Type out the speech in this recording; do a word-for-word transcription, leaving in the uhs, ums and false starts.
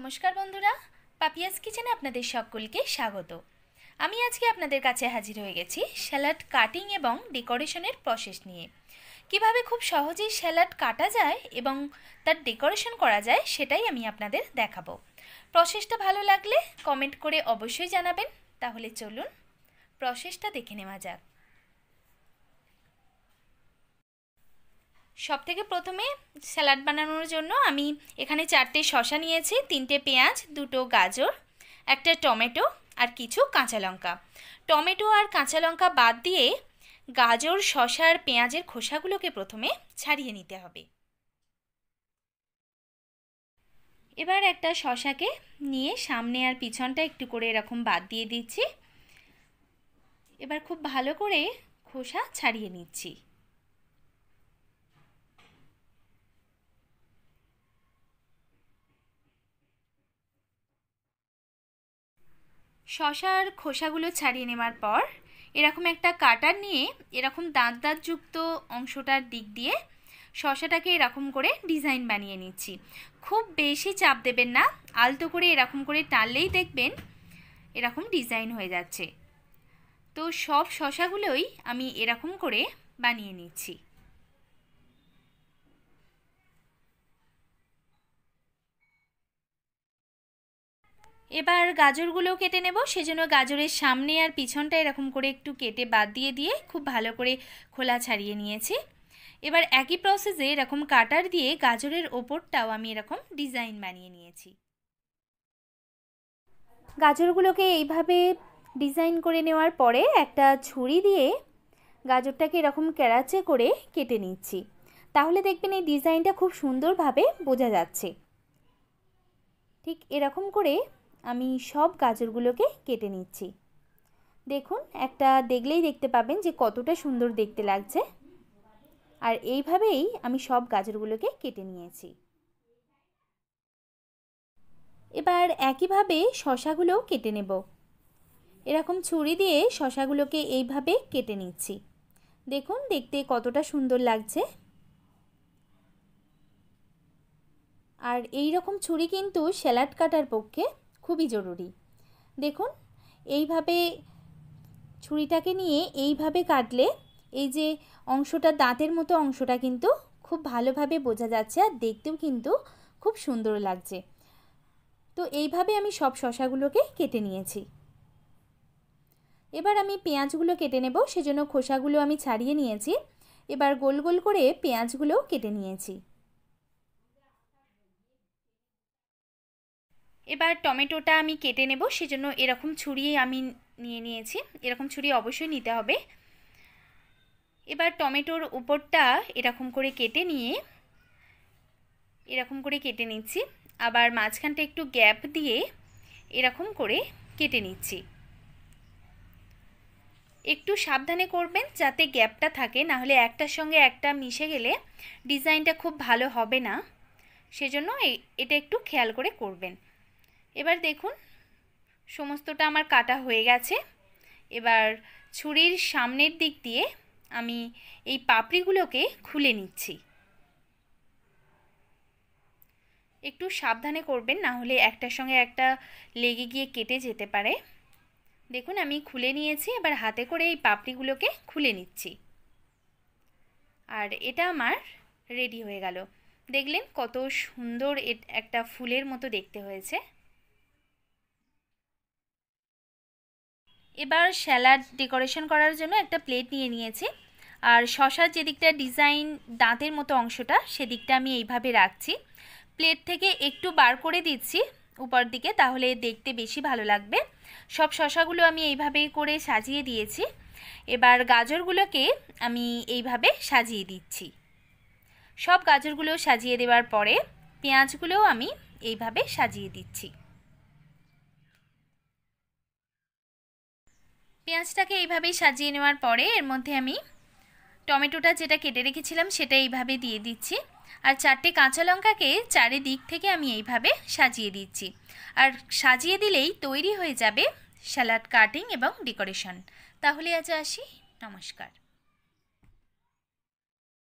नमस्कार बंधुरा पापियास किचेने आपनादेर सकलके स्वागत। आमी आजके आपनादेर काछे हाजिर हये गेछि सैलाड काटिंग एबं डेकोरेशनेर प्रसेस निये। किभाबे खूब सहजेई सैलाड काटा जाय एबं तार डेकोरेशन करा जाय सेटाई आमी आपनादेर देखाबो। प्रसेसटा भालो लागले कमेंट करे अवश्यई जानाबेन। ताहले चलुन प्रसेसटा देखे नेওয়া যাক। सबथेके प्रथमे सैलाड बनानोर जोन्नो आमी एखाने चारटे शशा नियेछि, तीनटे पेंयाज, दुटो गाजर, एकटा टमेटो और किछु काँचा लंका। टमेटो और काँचा लंका बाद दिए गाजर, शशा और पेंयाजेर खोसागुलोके प्रथमे छाड़िये निते हबे। एबार एकटा शशाके निये सामने और पिछनटा एकटु करे एरकम बाद दिए दिच्छी। एबार खूब भालो करे खोसा छाड़िये निच्छी। शशार खोसागुलो छाड़िए नेওয়ার पर एरकम एकटा काटार निये एरकम दाँत दाँत युक्त अंशटार दिक दिए शशाटाके एरकम करे डिजाइन बानिये निच्छी। खूब बेशी चाप देबेन ना, आलतो करे एरकम करे टानलेई देखबेन एरकम डिजाइन हये जाच्छे। तो सब शशागुलोई आमी एरकम करे बानिये निच्छी। एबार गाजरगुलो केटे नेब, सेजोन्नो गाजरेर सामने और पिछनटा एरकम करे एकटु केटे बाद दिए दिए खूब भालो करे खोला छाड़िए निएछि। एबार एकी प्रसेसे एरकम काटार दिए गाजरेर ओपरटाओ आमी एरकम डिजाइन बानिए निएछि। गाजरगुलोके एइभाबे डिजाइन करे नेওয়ার परे एकटा छुरी दिए गाजरटाके एरकम केराचे करे केटे निচ্ছি। ताहले देखबेन एइ डिजाइनटा खूब सुंदरभावे बोझा जाच्छे। ठीक एरकम करे आमी सब गाजरगुलो के केटे निচ্ছি। देखुन एकटा देखलेई देखते पाबेन जे कतटा सुंदर देखते लागछे। और एइभाबेई आमी सब गाजरगुलो के केटे निয়েছি। एबार एकইভাবে শশাগুলো केटे नेব। এরকম ছুরি দিয়ে শশাগুলোকে এইভাবে কেটে নিচ্ছি। দেখুন দেখতে কতটা সুন্দর লাগছে। আর এই রকম ছুরি কিন্তু স্যালাড কাটার পক্ষে खूबी जरूरी। देखुन छुरीटाके निये एइभाबे काटले एइजे अंशटा दाँतेर मतो अंशटा किन्तु खूब भालोभाबे बोझा जाच्छे आर देखतेओ किन्तु खूब सुंदर लागछे। तो एइभाबे आमी सब शशागुलोके केटे निয়েছি। एबार आमी पेंयाजगुलो केटे नेब, सेजोन्नो खोसागुलो आमी छाड़िए निয়েছি। एबार गोल गोल करे पेंयाजगुलो केटे निয়েছি। एबार टमेटोटा आमी केटे नेब, सेजोन्नो एरकम छुरिए आमी निये निয়েছি। एरकम छुरी अवश्य निते होबे। एबार टमेटोर उपरटा एरकम करे केटे निये एरकम करे केटे निচ্ছি। आबार माझखानटा एकटु ग्याप दिए एरकम करे केटे निচ্ছি। एकटु साबधाने करबेन जाते ग्यापटा थाके, ना होले एकटार संगे एकटा मिशे गेले डिजाइनटा खूब भालो होबे ना, सेजोन्नो एटा एकटु खेयाल करे करबेन। एबार देखुन समस्तटा आमार काटा हये गेछे। एबार छुरिर सामनेर दिक दिए आमी एई पापड़िगुलोके खुले निচ্ছি। एकटु साबधाने करबेन ना होले एकटार संगे एकटा लेगे गिये केटे जेते पारे। देखुन आमी खुले निয়েছি। एबार हाते करे एई पापड़िगुलोके खुले निচ্ছি। आर एटा आमार रेडी हये गेल। देखलेन कत सुंदर एकटा फुलेर मतो देखते हयेছে। एबार सैलाड डेकोरेशन करार जोन्नो एकटा प्लेट निये निয়েছি। आर शशार जेदिकटा डिजाइन दाँतेर मतो अंशटा सेदिकटा आमी एइभाबे राखছি। प्लेट थेके एकटु बार करे दिচ্ছি ऊपर दिके, ताहले देखते बेशी भालो लागबे। सब शशागुलो आमी एइभाबे करे साजिये दिয়েছি। एबार गाजरगुलोके आमी एइभाबे साजिये दिচ্ছি। सब गाजरगुलो साजिये देওয়ার परे पेঁয়াজগুলোও आमी एइभाबे साजिये दिচ্ছি। পেঁয়াজটাকে এইভাবে সাজিয়ে নেওয়ার পরে এর মধ্যে আমি টমেটোটা যেটা কেটে রেখেছিলাম সেটা এইভাবে দিয়ে দিচ্ছি। আর চারটে কাঁচা লঙ্কাকে চারিদিক থেকে আমি এইভাবে সাজিয়ে দিচ্ছি। আর সাজিয়ে দিলেই তৈরি হয়ে যাবে স্যালাড কাটিং এবং ডেকোরেশন। তাহলে আজ আসি, নমস্কার।